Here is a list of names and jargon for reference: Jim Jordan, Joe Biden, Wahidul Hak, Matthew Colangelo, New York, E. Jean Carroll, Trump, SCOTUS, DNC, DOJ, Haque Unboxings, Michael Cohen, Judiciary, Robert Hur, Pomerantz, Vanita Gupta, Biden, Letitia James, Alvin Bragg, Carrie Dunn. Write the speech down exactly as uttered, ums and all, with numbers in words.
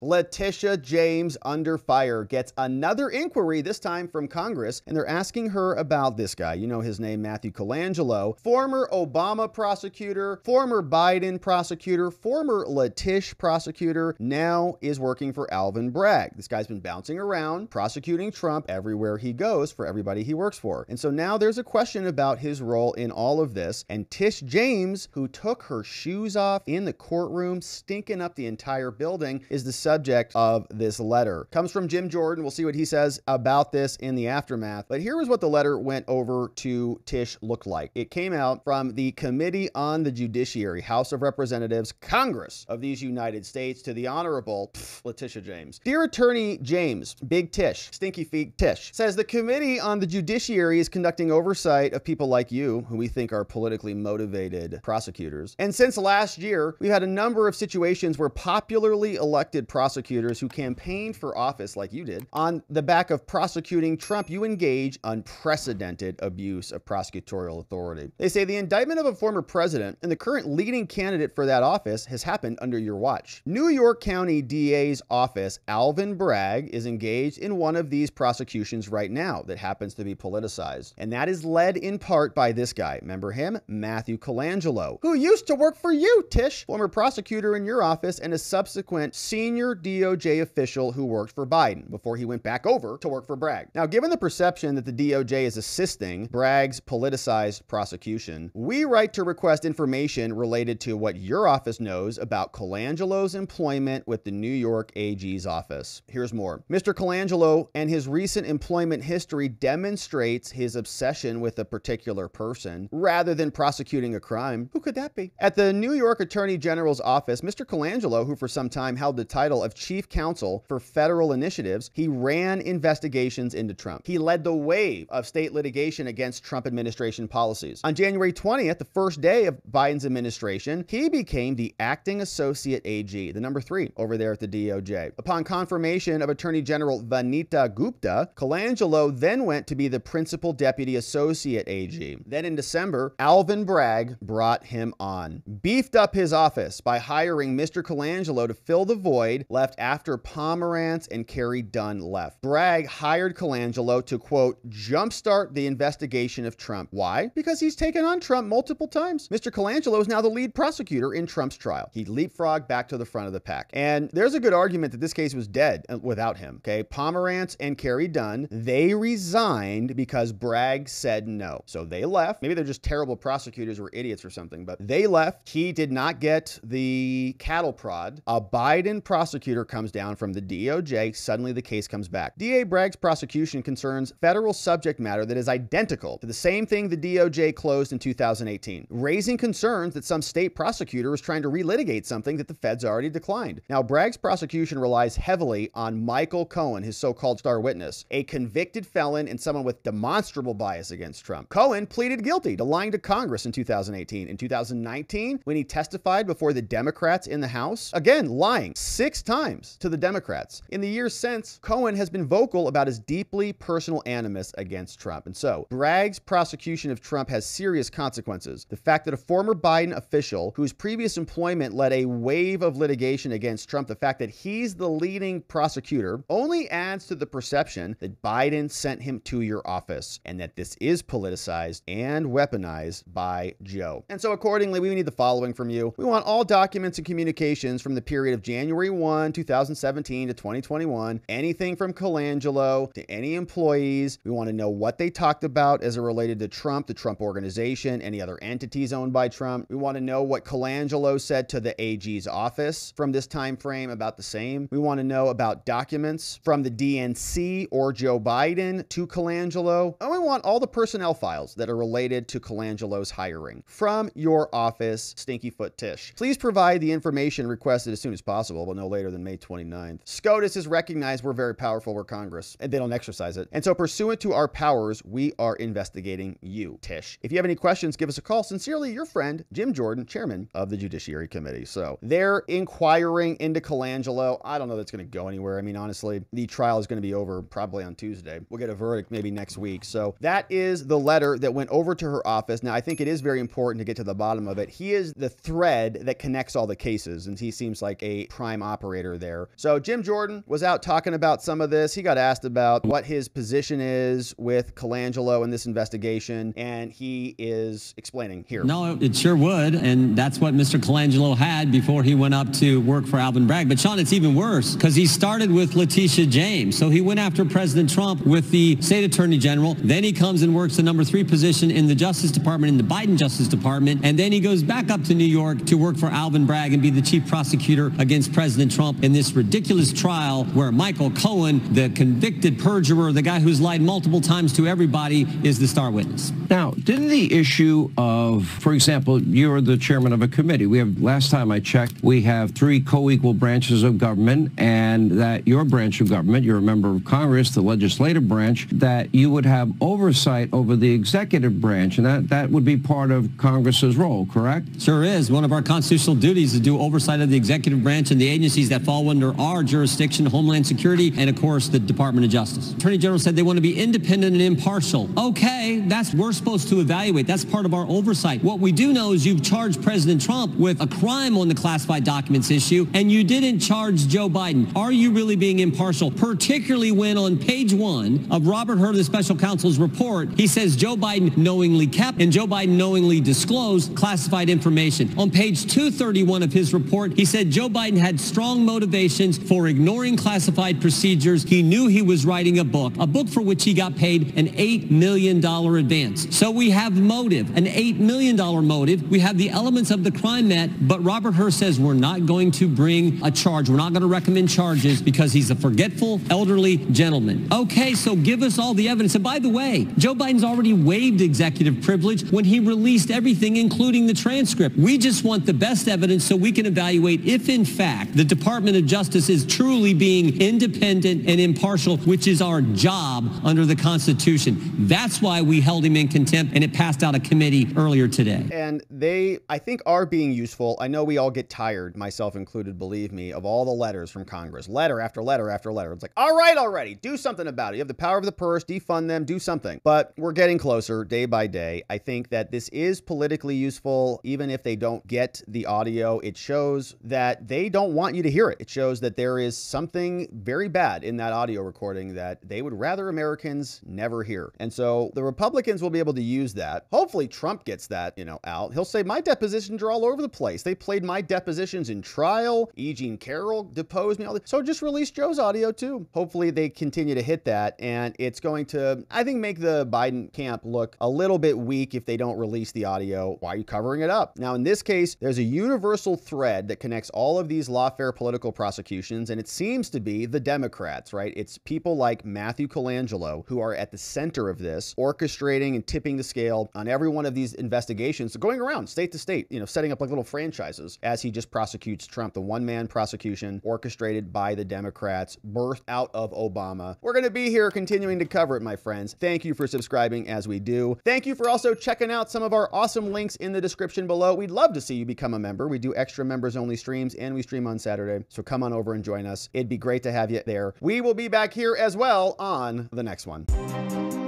Letitia James under fire gets another inquiry, this time from Congress, and they're asking her about this guy. You know his name, Matthew Colangelo, former Obama prosecutor, former Biden prosecutor, former Letitia prosecutor, now is working for Alvin Bragg. This guy's been bouncing around, prosecuting Trump everywhere he goes for everybody he works for. And so now there's a question about his role in all of this, and Tish James, who took her shoes off in the courtroom, stinking up the entire building, is the subject of this letter. Comes from Jim Jordan. We'll see what he says about this in the aftermath. But here is what the letter went over to Tish looked like. It came out from the Committee on the Judiciary, House of Representatives, Congress of these United States, to the Honorable pff, Letitia James. Dear Attorney James, Big Tish, Stinky Feet Tish, says the Committee on the Judiciary is conducting oversight of people like you, who we think are politically motivated prosecutors. And since last year, we've had a number of situations where popularly elected prosecutors prosecutors who campaigned for office like you did on the back of prosecuting Trump, you engage unprecedented abuse of prosecutorial authority. They say the indictment of a former president and the current leading candidate for that office has happened under your watch. New York County D A's office, Alvin Bragg, is engaged in one of these prosecutions right now that happens to be politicized. And that is led in part by this guy. Remember him? Matthew Colangelo, who used to work for you, Tish, former prosecutor in your office and a subsequent senior D O J official who worked for Biden before he went back over to work for Bragg. Now, given the perception that the D O J is assisting Bragg's politicized prosecution, we write to request information related to what your office knows about Colangelo's employment with the New York A G's office. Here's more. Mister Colangelo and his recent employment history demonstrates his obsession with a particular person rather than prosecuting a crime. Who could that be? At the New York Attorney General's office, Mister Colangelo, who for some time held the title of chief counsel for federal initiatives, he ran investigations into Trump. He led the wave of state litigation against Trump administration policies. On January twentieth, the first day of Biden's administration, he became the acting associate A G, the number three over there at the D O J. Upon confirmation of Attorney General Vanita Gupta, Colangelo then went to be the principal deputy associate A G. Then in December, Alvin Bragg brought him on, beefed up his office by hiring Mister Colangelo to fill the void left after Pomerantz and Carrie Dunn left. Bragg hired Colangelo to, quote, jumpstart the investigation of Trump. Why? Because he's taken on Trump multiple times. Mister Colangelo is now the lead prosecutor in Trump's trial. He leapfrogged back to the front of the pack. And there's a good argument that this case was dead without him, okay? Pomerantz and Carrie Dunn, they resigned because Bragg said no. So they left. Maybe they're just terrible prosecutors or idiots or something, but they left. He did not get the cattle prod. A Biden prosecutor prosecutor comes down from the D O J, suddenly the case comes back. D A Bragg's prosecution concerns federal subject matter that is identical to the same thing the D O J closed in two thousand eighteen, raising concerns that some state prosecutor is trying to relitigate something that the feds already declined. Now, Bragg's prosecution relies heavily on Michael Cohen, his so-called star witness, a convicted felon and someone with demonstrable bias against Trump. Cohen pleaded guilty to lying to Congress in two thousand eighteen. In two thousand nineteen, when he testified before the Democrats in the House, again, lying six times to the Democrats. In the years since, Cohen has been vocal about his deeply personal animus against Trump. And so, Bragg's prosecution of Trump has serious consequences. The fact that a former Biden official whose previous employment led a wave of litigation against Trump, the fact that he's the leading prosecutor, only adds to the perception that Biden sent him to your office and that this is politicized and weaponized by Joe. And so accordingly, we need the following from you. We want all documents and communications from the period of January first, two thousand seventeen to twenty twenty-one, anything from Colangelo to any employees. We want to know what they talked about as it related to Trump, the Trump organization, any other entities owned by Trump. We want to know what Colangelo said to the A G's office from this time frame about the same. We want to know about documents from the D N C or Joe Biden to Colangelo. And we want all the personnel files that are related to Colangelo's hiring from your office, Stinky Foot Tish. Please provide the information requested as soon as possible, but no later than May twenty-ninth. SCOTUS is recognized. We're very powerful. We're Congress, and they don't exercise it. And so pursuant to our powers, we are investigating you, Tish. If you have any questions, give us a call. Sincerely, your friend, Jim Jordan, chairman of the Judiciary Committee. So they're inquiring into Colangelo. I don't know that's going to go anywhere. I mean, honestly, the trial is going to be over probably on Tuesday. We'll get a verdict maybe next week. So that is the letter that went over to her office. Now, I think it is very important to get to the bottom of it. He is the thread that connects all the cases, and he seems like a prime operator operator there. So Jim Jordan was out talking about some of this. He got asked about what his position is with Colangelo in this investigation, and he is explaining here. No, it sure would, and that's what Mister Colangelo had before he went up to work for Alvin Bragg. But Sean, it's even worse because he started with Letitia James. So he went after President Trump with the state attorney general. Then he comes and works the number three position in the Justice Department, in the Biden Justice Department. And then he goes back up to New York to work for Alvin Bragg and be the chief prosecutor against President Trump in this ridiculous trial where Michael Cohen, the convicted perjurer, the guy who's lied multiple times to everybody, is the star witness. Now, didn't the issue of, for example, you're the chairman of a committee. We have, last time I checked, we have three co-equal branches of government, and that your branch of government, you're a member of Congress, the legislative branch, that you would have oversight over the executive branch, and that, that would be part of Congress's role, correct? Sure is. One of our constitutional duties is to do oversight of the executive branch and the agencies that fall under our jurisdiction, Homeland Security, and of course, the Department of Justice. Attorney General said they want to be independent and impartial. Okay, that's we're supposed to evaluate. That's part of our oversight. What we do know is you've charged President Trump with a crime on the classified documents issue, and you didn't charge Joe Biden. Are you really being impartial? Particularly when on page one of Robert Hur, the special counsel's report, he says Joe Biden knowingly kept and Joe Biden knowingly disclosed classified information. On page two thirty-one of his report, he said Joe Biden had strong motivations for ignoring classified procedures. He knew he was writing a book, a book for which he got paid an eight million dollars advance. So we have motive, an eight million dollars motive. We have the elements of the crime met, but Robert Hur says we're not going to bring a charge. We're not going to recommend charges because he's a forgetful, elderly gentleman. Okay, so give us all the evidence. And by the way, Joe Biden's already waived executive privilege when he released everything, including the transcript. We just want the best evidence so we can evaluate if, in fact, the Department of Justice is truly being independent and impartial, which is our job under the Constitution. That's why we held him in contempt, and it passed out a committee earlier today. And they, I think, are being useful. I know we all get tired, myself included, believe me, of all the letters from Congress, letter after letter after letter. It's like, all right, already, do something about it. You have the power of the purse, defund them, do something. But we're getting closer day by day. I think that this is politically useful, even if they don't get the audio. It shows that they don't want you to hear it. It shows that there is something very bad in that audio recording that they would rather Americans never hear. And so the Republicans will be able to use that. Hopefully Trump gets that, you know, out. He'll say, my depositions are all over the place. They played my depositions in trial. E. Jean Carroll deposed me. All this. So just release Joe's audio too. Hopefully they continue to hit that. And it's going to, I think, make the Biden camp look a little bit weak if they don't release the audio. Why are you covering it up? Now, in this case, there's a universal thread that connects all of these lawfare political prosecutions. And it seems to be the Democrats, right? It's people like Matthew Colangelo who are at the center of this, orchestrating and tipping the scale on every one of these investigations, going around state to state, you know, setting up like little franchises as he just prosecutes Trump, the one-man prosecution orchestrated by the Democrats, birthed out of Obama. We're going to be here continuing to cover it, my friends. Thank you for subscribing as we do. Thank you for also checking out some of our awesome links in the description below. We'd love to see you become a member. We do extra members-only streams, and we stream on Saturday, so come on over and join us. It'd be great to have you there. We will be back here as well on the next one.